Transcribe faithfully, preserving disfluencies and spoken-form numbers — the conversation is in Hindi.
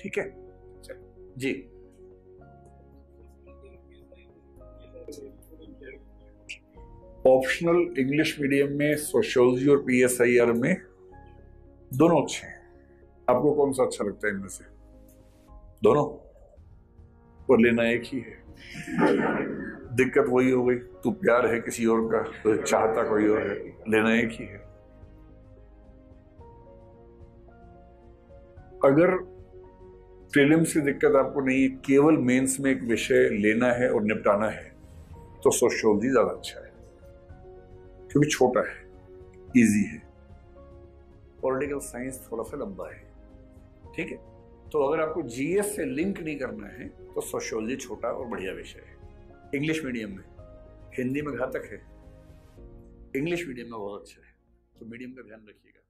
ठीक है जी। ऑप्शनल इंग्लिश मीडियम में सोशियोलॉजी और पीएसआईआर में दोनों अच्छे हैं। आपको कौन सा अच्छा लगता है इनमें से? दोनों और लेना एक ही है। दिक्कत वही हो गई, तू प्यार है किसी और का, तो चाहता कोई और है, लेना एक ही है। अगर प्रीलिम्स की दिक्कत आपको नहीं है, केवल मेंस में एक विषय लेना है और निपटाना है, तो सोशियोलॉजी ज्यादा अच्छा है क्योंकि छोटा है, इजी है। पॉलिटिकल साइंस थोड़ा सा लंबा है, ठीक है। तो अगर आपको जीएस से लिंक नहीं करना है तो सोशियोलॉजी छोटा और बढ़िया विषय है। इंग्लिश मीडियम में, हिंदी में घातक है, इंग्लिश मीडियम में बहुत अच्छा है, तो मीडियम का ध्यान रखिएगा।